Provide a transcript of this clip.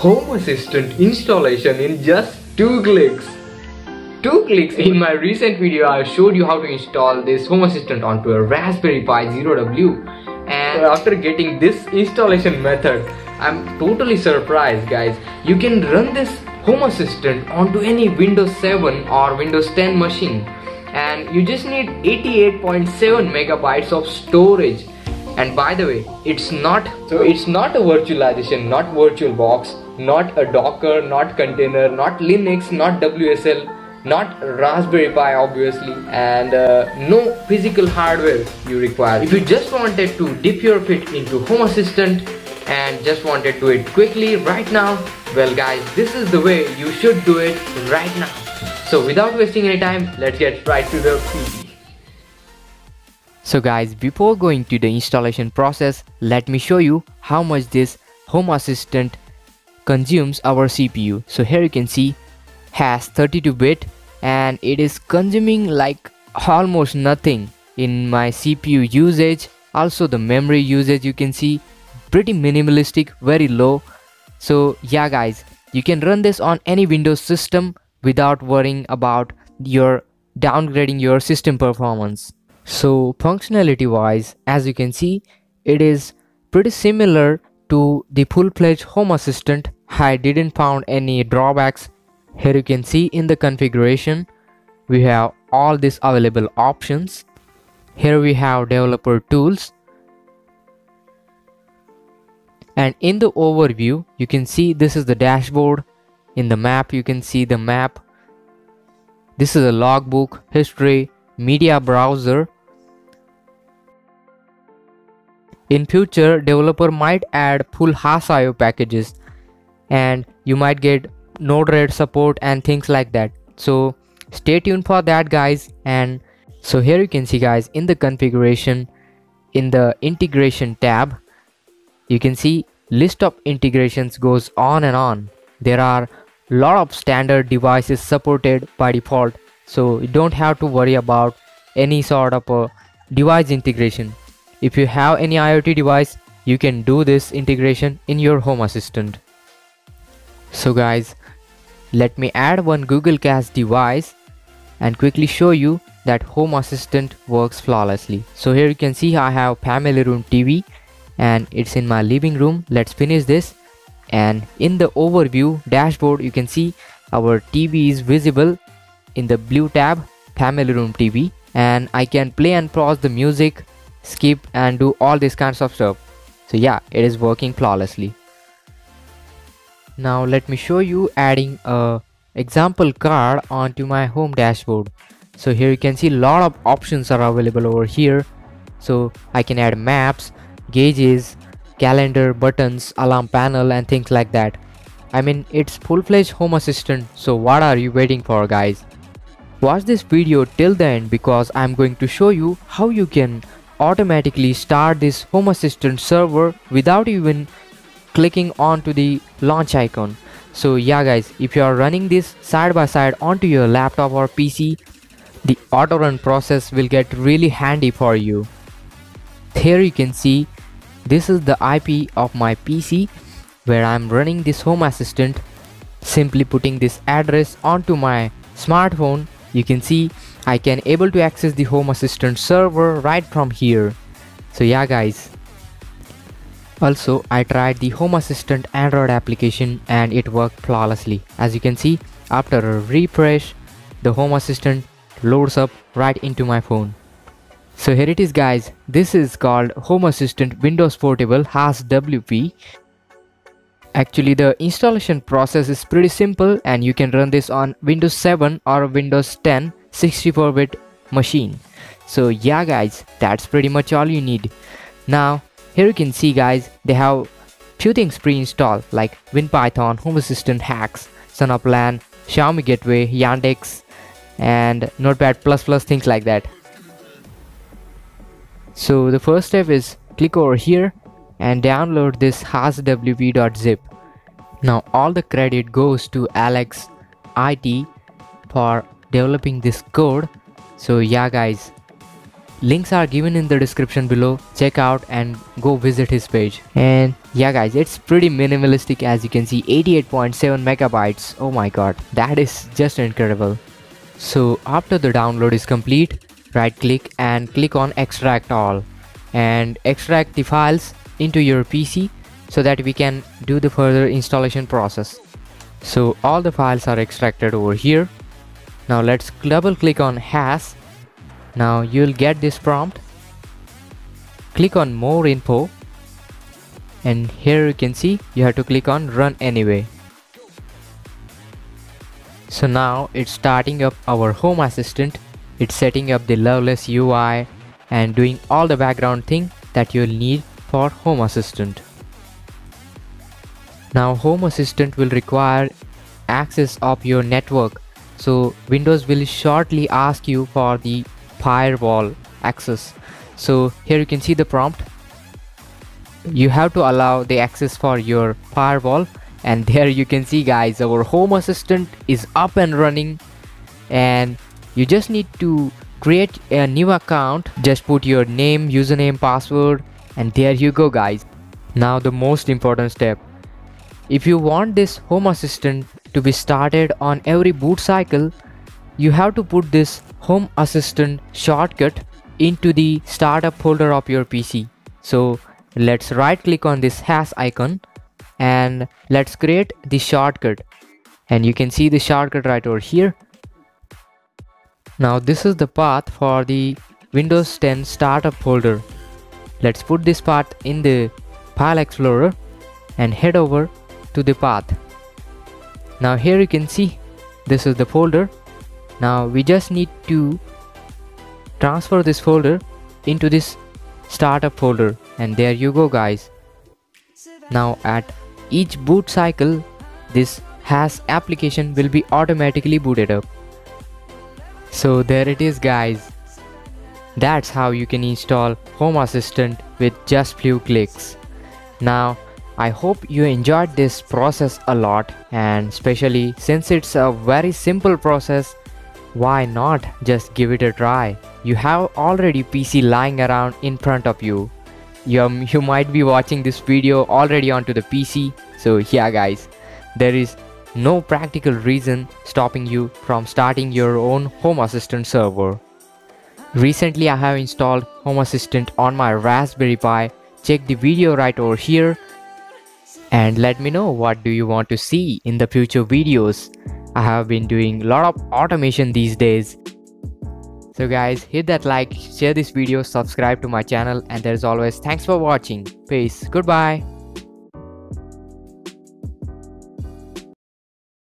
Home Assistant installation in just 2 clicks. 2 clicks. In my recent video, I showed you how to install this Home Assistant onto a Raspberry Pi Zero W. And after getting this installation method, I'm totally surprised, guys. You can run this Home Assistant onto any Windows 7 or Windows 10 machine, and you just need 88.7 megabytes of storage. And by the way, it's not a virtualization, not VirtualBox, not a Docker, not container, not Linux, not WSL, not Raspberry Pi obviously, and no physical hardware you require. If you just wanted to dip your feet into Home Assistant and just wanted to do it quickly right now, well guys, this is the way you should do it right now. So without wasting any time, let's get right to the video. So guys, before going to the installation process, let me show you how much this Home Assistant consumes our CPU. So here you can see has 32-bit and it is consuming like almost nothing in my CPU usage. Also the memory usage, you can see pretty minimalistic, very low. So yeah guys, you can run this on any Windows system without worrying about your downgrading your system performance. So functionality wise, as you can see, it is pretty similar to the full-fledged Home Assistant. I didn't found any drawbacks. Here you can see in the configuration, we have all these available options. Here we have developer tools. And in the overview, you can see this is the dashboard. In the map, you can see the map. This is a logbook, history, media browser. In future, developer might add full Hass.io packages and you might get Node-RED support and things like that. So stay tuned for that, guys. And so here you can see, guys, in the configuration, in the integration tab, you can see list of integrations goes on and on. There are a lot of standard devices supported by default, so you don't have to worry about any sort of a device integration. If you have any IoT device, you can do this integration in your Home Assistant. So guys, let me add one Google Cast device and quickly show you that Home Assistant works flawlessly. So here you can see I have Family Room TV and it's in my living room. Let's finish this. And in the overview dashboard, you can see our TV is visible in the blue tab, Family Room TV, and I can play and pause the music, skip and do all these kinds of stuff. So yeah, it is working flawlessly. Now let me show you adding a example card onto my home dashboard. So here you can see a lot of options are available over here. So I can add maps, gauges, calendar, buttons, alarm panel and things like that. I mean, it's full-fledged Home Assistant, so what are you waiting for, guys? Watch this video till the end because I'm going to show you how you can automatically start this Home Assistant server without even clicking onto the launch icon. So yeah guys, if you are running this side by side onto your laptop or PC, the auto run process will get really handy for you. Here you can see this is the IP of my PC where I'm running this Home Assistant. Simply putting this address onto my smartphone, you can see I can able to access the Home Assistant server right from here. So yeah guys, also I tried the Home Assistant Android application and it worked flawlessly. As you can see, after a refresh, the Home Assistant loads up right into my phone. So here it is, guys. This is called Home Assistant Windows Portable HassWP. Actually, the installation process is pretty simple and you can run this on Windows 7 or Windows 10 64-bit machine. So yeah guys, that's pretty much all you need. Now here you can see, guys, they have few things pre-installed like WinPython, Home Assistant hacks, Sonoff LAN, Xiaomi Gateway, Yandex and Notepad++, things like that. So the first step is click over here and download this hasswp.zip. Now all the credit goes to AlexxIT for developing this code. So yeah guys, Links are given in the description below. Check out and go visit his page. And yeah guys, it's pretty minimalistic as you can see, 88.7 MB. Oh my god, that is just incredible. So after the download is complete, right click and click on extract all and extract the files into your PC so that we can do the further installation process. So all the files are extracted over here. Now let's double click on Hass. Now you'll get this prompt. Click on more info and here you can see you have to click on run anyway. So now it's starting up our Home Assistant. It's setting up the Lovelace UI and doing all the background thing that you'll need for Home Assistant. Now Home Assistant will require access of your network. So Windows will shortly ask you for the firewall access. So here you can see the prompt. You have to allow the access for your firewall, and there you can see guys, our Home Assistant is up and running, and you just need to create a new account. Just put your name, username, password, and there you go guys. Now the most important step. If you want this Home Assistant to be started on every boot cycle, you have to put this Home Assistant shortcut into the startup folder of your PC. So let's right click on this hash icon and let's create the shortcut, and you can see the shortcut right over here. Now this is the path for the Windows 10 startup folder. Let's put this path in the file explorer and head over to the path. Now here you can see this is the folder. Now we just need to transfer this folder into this startup folder, and there you go guys. Now at each boot cycle, this Hass application will be automatically booted up. So there it is guys. That's how you can install Home Assistant with just few clicks. Now I hope you enjoyed this process a lot, and especially since it's a very simple process, why not just give it a try? You have already PC lying around in front of you. You might be watching this video already onto the PC. So yeah guys, there is no practical reason stopping you from starting your own Home Assistant server. Recently I have installed Home Assistant on my Raspberry Pi. Check the video right over here and let me know what do you want to see in the future videos. I have been doing a lot of automation these days. So guys, hit that like, share this video, subscribe to my channel, and there's always thanks for watching. Peace, goodbye.